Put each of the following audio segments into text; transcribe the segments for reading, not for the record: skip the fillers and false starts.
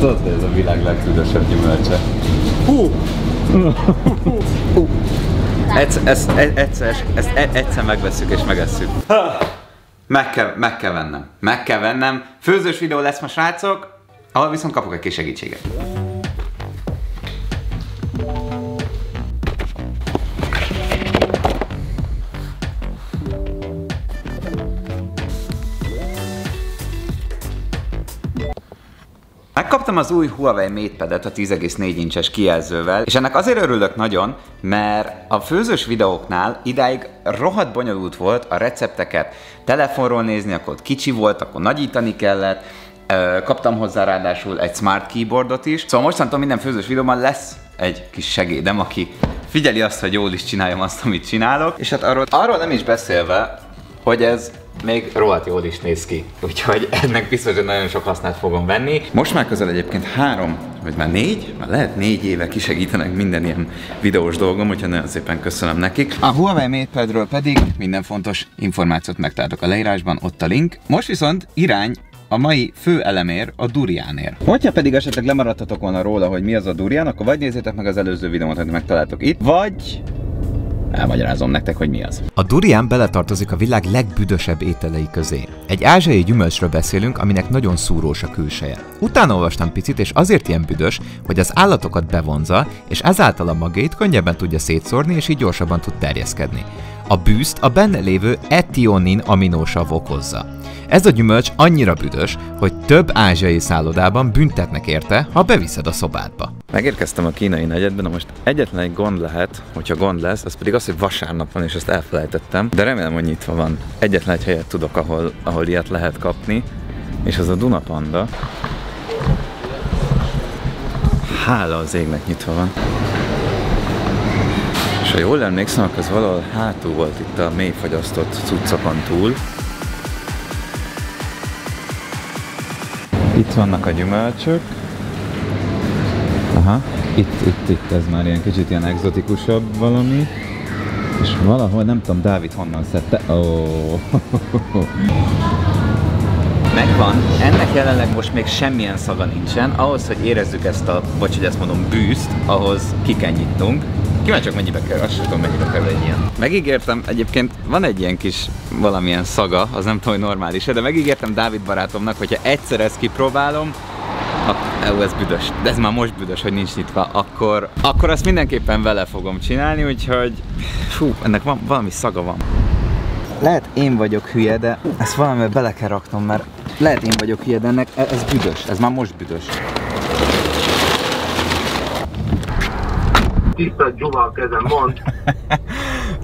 Tudod, hogy ez a világ legtűdösebb gyümölcse. Hú! Hú! Egyszer megvesszük és megesszük. Meg kell vennem. Főzős videó lesz ma, srácok, ahol viszont kapok egy kis segítséget. Megkaptam az új Huawei MatePad-et a 10,4 incses kijelzővel, és ennek azért örülök nagyon, mert a főzős videóknál idáig rohadt bonyolult volt a recepteket telefonról nézni, akkor kicsi volt, akkor nagyítani kellett, kaptam hozzá ráadásul egy smart keyboardot is, szóval mostantól minden főzős videóban lesz egy kis segédem, aki figyeli azt, hogy jól is csináljam azt, amit csinálok, és hát arról nem is beszélve, hogy ez még rohadt jól is néz ki, úgyhogy ennek biztos, hogy nagyon sok hasznát fogom venni. Most már közel egyébként 4 éve kisegítenek minden ilyen videós dolgom, úgyhogy nagyon szépen köszönöm nekik. A Huawei MatePadről pedig minden fontos információt megtaláltok a leírásban, ott a link. Most viszont irány a mai fő elemér, a duriánér. Hogyha pedig esetleg lemaradtatok volna róla, hogy mi az a durián, akkor vagy nézzétek meg az előző videómat, amit megtaláltok itt, vagy elmagyarázom nektek, hogy mi az. A durián beletartozik a világ legbüdösebb ételei közé. Egy ázsiai gyümölcsről beszélünk, aminek nagyon szúrós a külseje. Utána olvastam picit, és azért ilyen büdös, hogy az állatokat bevonza, és ezáltal a magét könnyebben tudja szétszórni, és így gyorsabban tud terjeszkedni. A bűzt a benne lévő etionin aminósav okozza. Ez a gyümölcs annyira büdös, hogy több ázsiai szállodában büntetnek érte, ha beviszed a szobádba. Megérkeztem a kínai negyedben, most egyetlen egy gond lehet, hogyha gond lesz, az pedig az, hogy vasárnap van, és ezt elfelejtettem, de remélem, hogy nyitva van. Egyetlen egy helyet tudok, ahol ilyet lehet kapni, és az a Duna Panda. Hála az égnek, nyitva van. És ha jól emlékszem, akkor az valahol hátul volt itt a mélyfagyasztott cuccokon túl. Itt vannak a gyümölcsök. Aha, itt, ez már ilyen kicsit ilyen egzotikusabb valami. És valahol, nem tudom, Dávid honnan szedte. Oh. Megvan, ennek jelenleg most még semmilyen szaga nincsen. Ahhoz, hogy érezzük ezt a, vagy hogy ezt mondom, bűzt, ahhoz ki kell nyitnunk. Kíváncsiak, mennyibe kerül, azt sem tudom, mennyibe kerül egy ilyen. Megígértem, egyébként van egy ilyen kis valamilyen szaga, az nem tudom, hogy normális-e, de megígértem Dávid barátomnak, hogyha egyszer ezt kipróbálom, ez büdös, de ez már most büdös, hogy nincs nyitva, akkor azt mindenképpen vele fogom csinálni, úgyhogy fú, ennek van, valami szaga van. Lehet én vagyok hülye, de ezt valamivel bele kell raknom, mert lehet én vagyok hülye, de ennek ez büdös, ez már most büdös. Tisztelt Gyuma a kezem, mondd!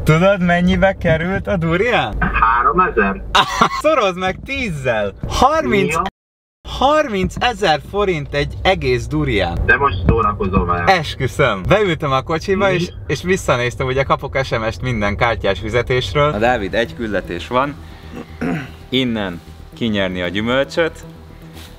Tudod, mennyibe került a durián? 3000. Szorozd meg 10-zel! 30 ezer forint egy egész durián. De most szórakozom el. Esküszöm. Beültem a kocsiba, és visszanéztem, ugye kapok SMS-t minden kártyás fizetésről. A Dávid, egy küldetés van. Innen kinyerni a gyümölcsöt,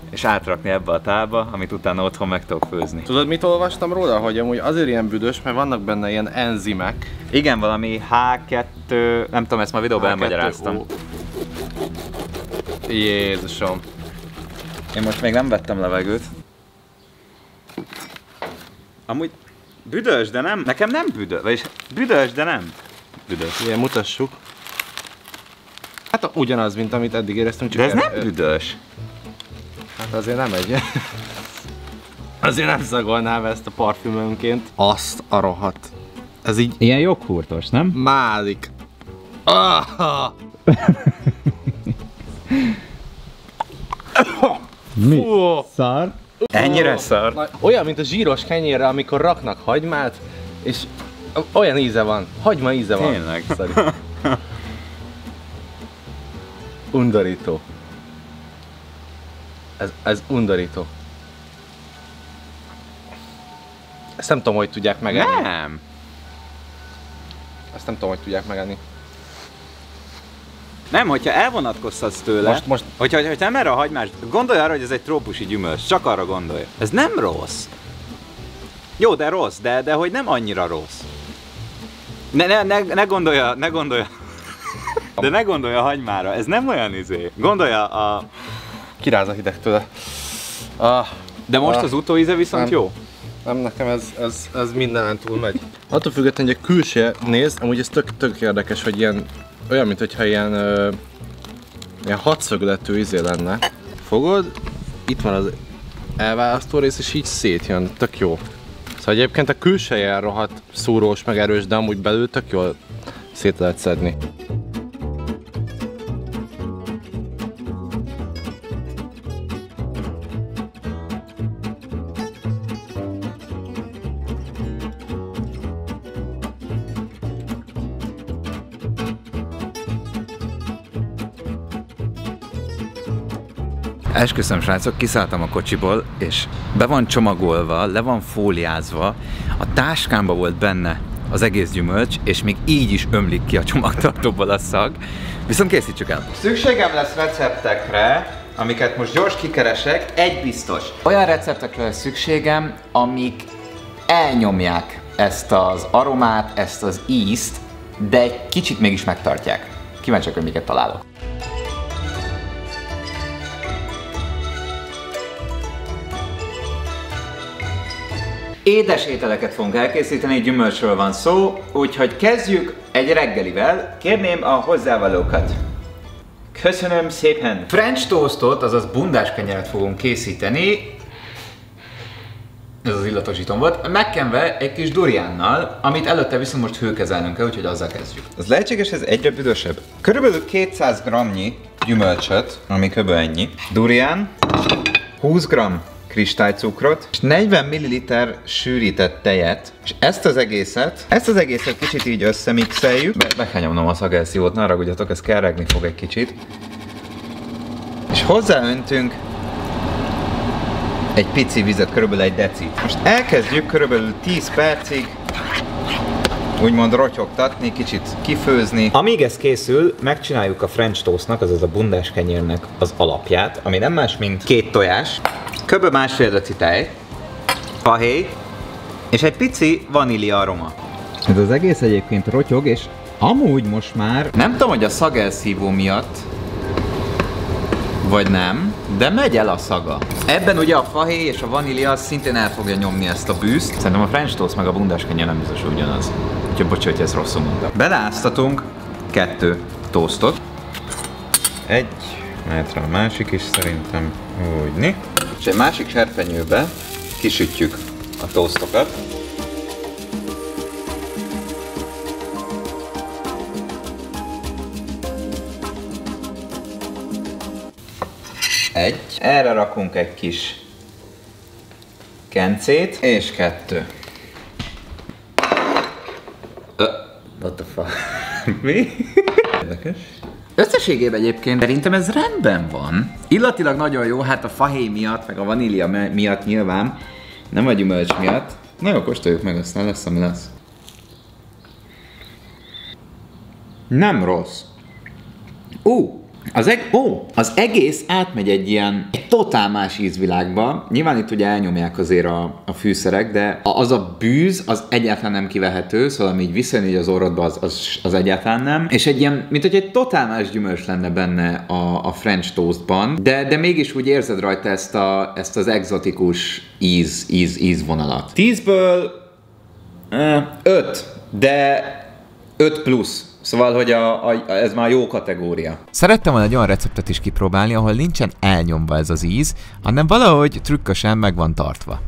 és átrakni ebbe a tálba, amit utána otthon meg tudok főzni. Tudod, mit olvastam róla? Hogy amúgy azért ilyen büdös, mert vannak benne ilyen enzimek. Igen, valami H2... nem tudom, ezt ma videóban elmagyaráztam. Jézusom. Én most még nem vettem levegőt. Amúgy büdös, de nem? Nekem nem büdös, vagyis büdös, de nem büdös. Ilyen, mutassuk. Hát ugyanaz, mint amit eddig éreztünk. Csak de ez nem büdös. Hát azért nem egy. Azért nem szagolnám ezt a parfümönként. Azt a rohadt. Ez így... ilyen joghurtos, nem? Málik. Ah! Mi? Szar? Ennyire szar? Na, olyan, mint a zsíros kenyérre, amikor raknak hagymát, és olyan íze van. Hagyma íze van. Tényleg. Undorító. Ez undorító. Ezt nem tudom, hogy tudják megenni. Nem! Ezt nem tudom, hogy tudják megenni. Nem, hogyha elvonatkoztatsz tőle, most. Hogyha nem erre a hagymás, gondolj arra, hogy ez egy trópusi gyümölcs, csak arra gondolj. Ez nem rossz. Jó, de rossz, de hogy nem annyira rossz. Ne gondolj a hagymára, ez nem olyan izé. Gondolj a... kiráz a hideg tőle. De most az utóíze viszont nem. Jó? Nem, nekem ez mindenen túl megy. Attól függetlenül, hogy a külső nézd, amúgy ez tök érdekes, hogy ilyen, olyan, mintha ilyen, ilyen hatszögletű ízé lenne. Fogod, itt van az elválasztó rész és így szétjön, tök jó. Szóval egyébként a külseje rohadt szúrós meg erős, de amúgy belül tök jól szét lehet szedni. Esküszöm srácok, kiszálltam a kocsiból, és be van csomagolva, le van fóliázva, a táskámba volt benne az egész gyümölcs, és még így is ömlik ki a csomagtartóból a szag. Viszont készítsük el! Szükségem lesz receptekre, amiket most gyors kikeresek, egy biztos. Olyan receptekre lesz szükségem, amik elnyomják ezt az aromát, ezt az ízt, de egy kicsit mégis megtartják. Kíváncsiak, hogy miket találok. Édes ételeket fogunk elkészíteni, gyümölcsről van szó, úgyhogy kezdjük egy reggelivel. Kérném a hozzávalókat. Köszönöm szépen! French toastot, azaz bundás kenyeret fogunk készíteni. Ez az illatosítom volt. Megkenve egy kis duriánnal, amit előtte viszont most hőkezelnünk kell, úgyhogy azzal kezdjük. Az lehetséges, ez egyre büdösebb. Körülbelül 200 g-nyi gyümölcsöt, ami kb. Ennyi. Durián, 20 g kristálycukrot, és 40 ml sűrített tejet, és ezt az egészet kicsit így összemixeljük. Be kell nyomnom a szagelszívót, ne ragudjatok, ez keregni fog egy kicsit. És hozzáöntünk egy pici vizet, körülbelül 1 decit. Most elkezdjük körülbelül 10 percig úgymond rotyogtatni, kicsit kifőzni. Amíg ez készül, megcsináljuk a French toastnak, azaz a bundás kenyérnek az alapját, ami nem más, mint 2 tojás, kb. 1,5 dl tej, fahéj, és egy pici vanília aroma. Ez az egész egyébként rotyog, és amúgy most már... Nem tudom, hogy a szagelszívó miatt, vagy nem, de megy el a szaga. Ebben ugye a fahéj és a vanília szintén el fogja nyomni ezt a bűzt. Szerintem a French toast meg a bundás kenyér nem biztos ugyanaz. Úgyhogy bocs, hogy ezt rosszul mondtam. Beleáztatunk 2 toastot. Egy metre a másik is szerintem úgyni. És egy másik serpenyőbe kisütjük a toastokat. Egy. Erre rakunk egy kis kencét, és 2. What the fuck? Mi? Érdekes. Összességében egyébként szerintem ez rendben van. Illatilag nagyon jó, hát a fahéj miatt, meg a vanília miatt nyilván, nem a gyümölcs miatt. Na jó, kóstoljuk meg, aztán lesz, ami lesz. Nem rossz. Az egész átmegy egy ilyen, egy totál más ízvilágba. Nyilván itt ugye elnyomják azért a fűszerek, de az a bűz az egyáltalán nem kivehető, szóval ami így visszajön így az orrodba, az egyáltalán nem. És egy ilyen, mint hogy egy totál más gyümölcs lenne benne a French toastban, de mégis úgy érzed rajta ezt az egzotikus ízvonalat. 10-ből 5, de 5 plusz. Szóval, hogy ez már jó kategória. Szerettem volna egy olyan receptet is kipróbálni, ahol nincsen elnyomva ez az íz, hanem valahogy trükkösen meg van tartva.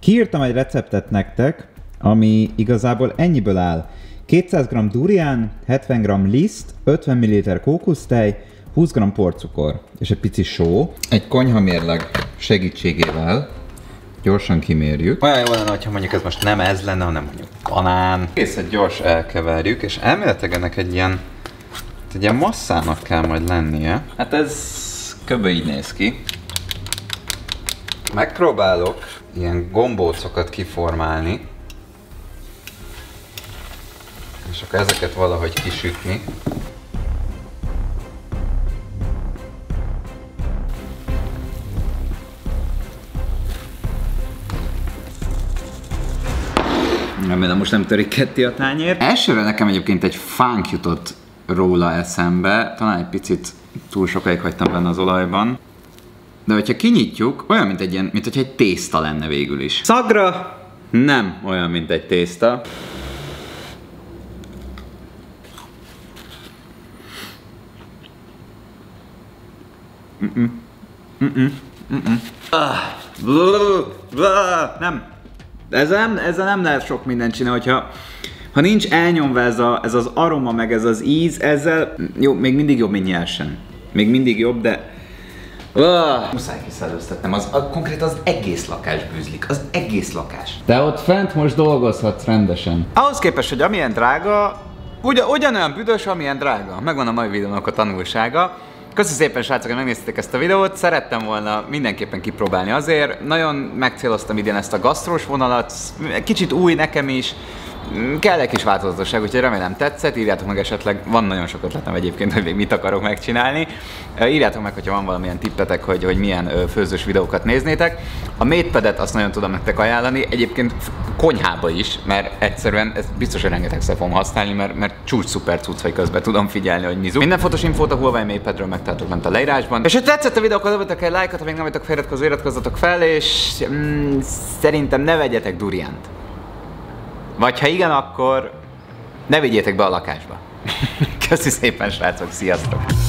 Kiírtam egy receptet nektek, ami igazából ennyiből áll. 200 g durián, 70 g liszt, 50 ml kókusztej, 20 g porcukor és egy pici só. Egy konyhamérleg segítségével gyorsan kimérjük. Olyan jó lenne, ha mondjuk ez most nem ez lenne, hanem mondjuk banán. Egészet gyors elkeverjük, és elméletileg ennek egy ilyen masszának kell majd lennie. Hát ez kb. Így néz ki. Megpróbálok ilyen gombócokat kiformálni. És akkor ezeket valahogy kisütni. Remélem most nem törik ketté a tányér. Elsőre nekem egyébként egy fánk jutott róla eszembe, talán egy picit túl sokáig hagytam benne az olajban. De hogyha kinyitjuk, olyan, mint egy ilyen, mint hogyha egy tészta lenne végül is. Szagra! Nem olyan, mint egy tészta. Nem. Ezzel nem lehet sok mindent csinálni, hogyha ha nincs elnyomva ez az aroma, meg ez az íz, ezzel jó, még mindig jobb, mint nyersen. Még mindig jobb, de... Muszáj kiszellőztetnem, konkrét az egész lakás bűzlik, az egész lakás. De ott fent most dolgozhatsz rendesen. Ahhoz képest, hogy amilyen drága, ugyanolyan büdös, amilyen drága. Megvan a mai videónak a tanulsága. Köszi szépen, srácok, hogy megnéztétek ezt a videót, szerettem volna mindenképpen kipróbálni azért. Nagyon megcéloztam idén ezt a gasztrós vonalat, kicsit új nekem is. Kell egy kis változatosság, úgyhogy remélem tetszett, írjátok meg esetleg, van nagyon sok ötletem egyébként, hogy még mit akarok megcsinálni. Írjátok meg, hogyha van valamilyen tippetek, hogy milyen főzős videókat néznétek. A MatePad-et azt nagyon tudom nektek ajánlani, egyébként konyhába is, mert egyszerűen ezt biztos, hogy rengetegszer fogom használni, mert csúcs szuper cucc, hogy közben tudom figyelni, hogy mizu. Minden fontos infót a Huawei MatePadről megtaláltok bent a leírásban. És ha tetszett a videó, akkor dobjatok egy lájkot, ha még nem vagytok feliratkozva, iratkozzatok fel, és szerintem ne vegyetek durjánt. Vagy ha igen, akkor ne vigyétek be a lakásba. Köszi szépen, srácok, sziasztok!